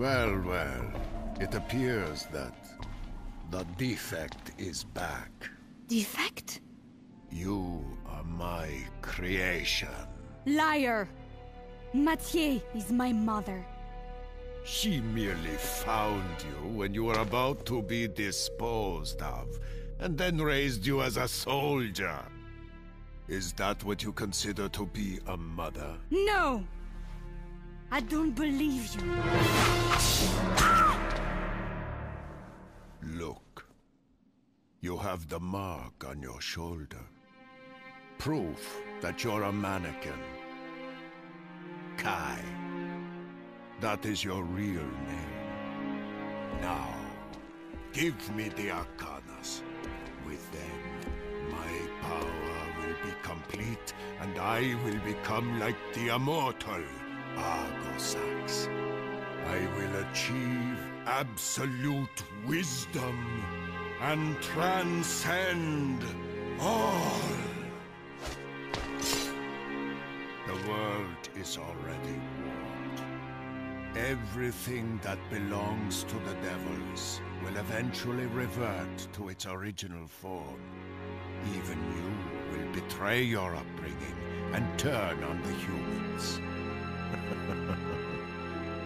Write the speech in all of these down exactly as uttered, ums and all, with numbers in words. Well, well. It appears that the defect is back. Defect? You are my creation. Liar! Matier is my mother. She merely found you when you were about to be disposed of, and then raised you as a soldier. Is that what you consider to be a mother? No! I don't believe you. Look. You have the mark on your shoulder. Proof that you're a mannequin. Kai. That is your real name. Now, give me the Arcanas. With them, my power will be complete, and I will become like the immortal Argosax. I will achieve absolute wisdom and transcend all. The world is already warped. Everything that belongs to the devils will eventually revert to its original form. Even you will betray your upbringing and turn on the humans.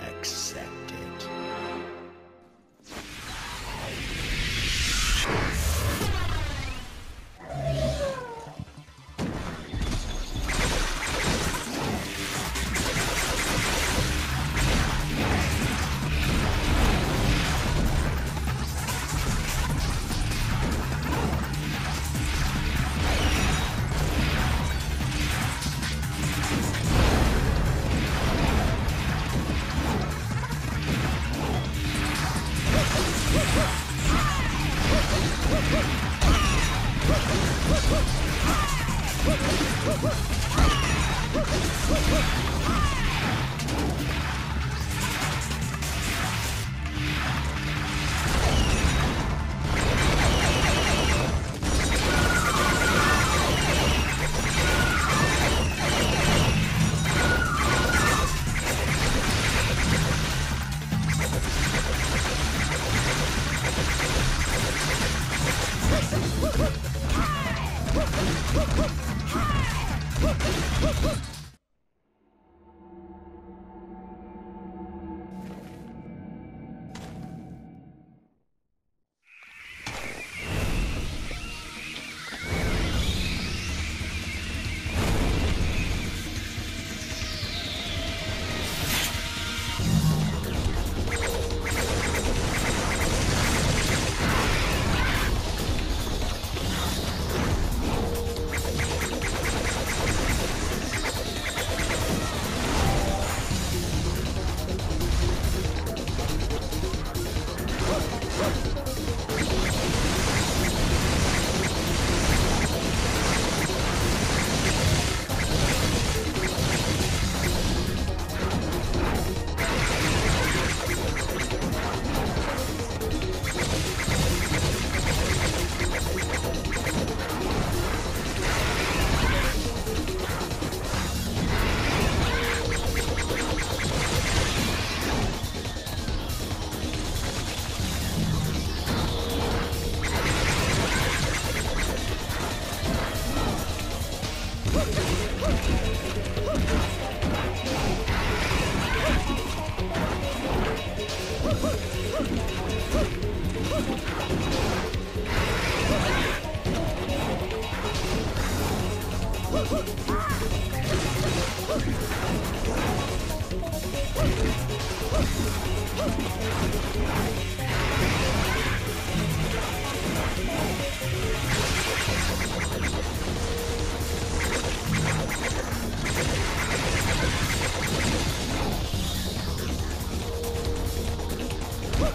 Accept it. What?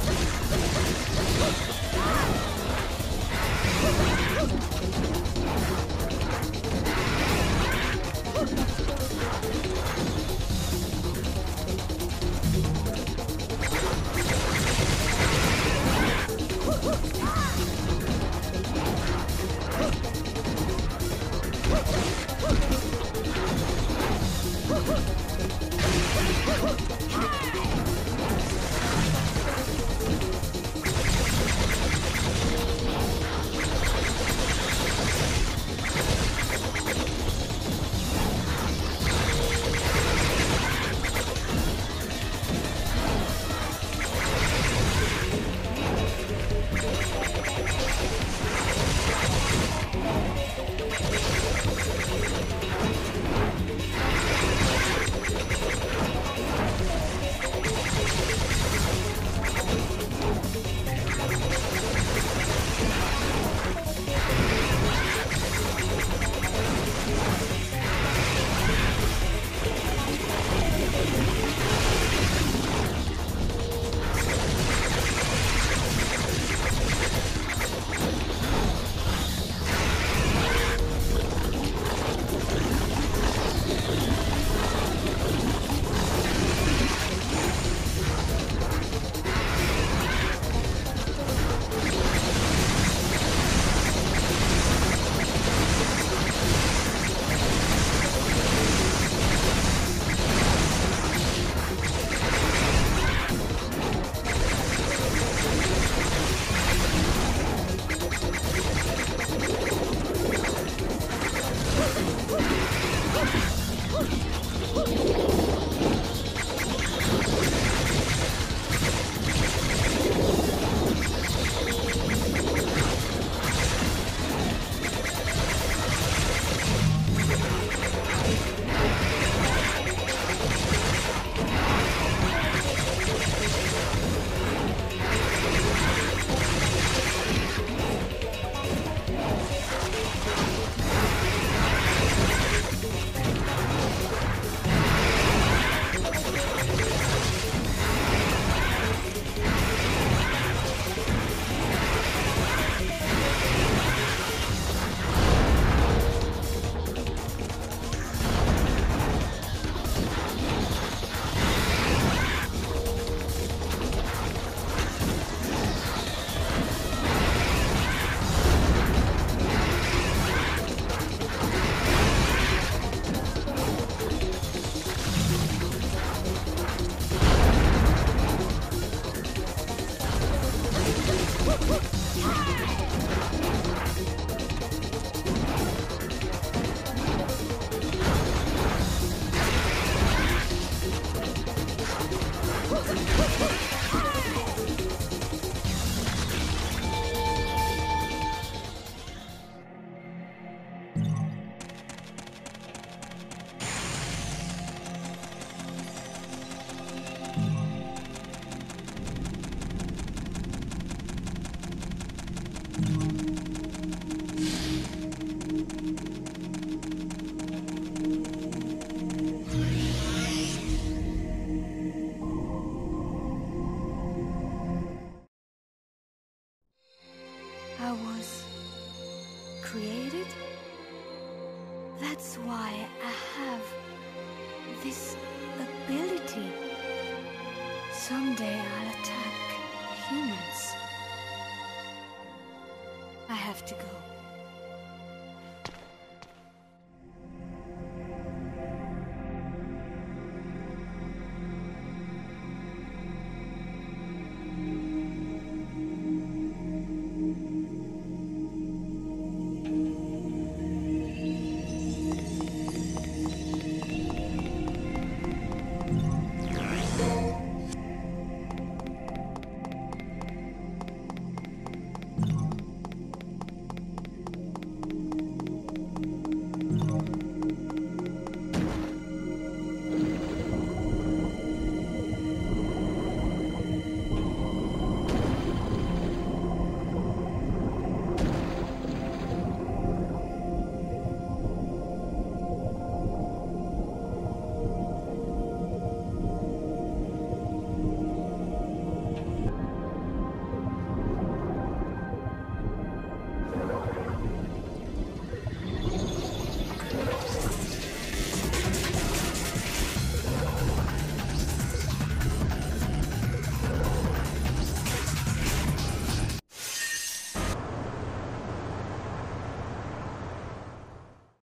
Someday I...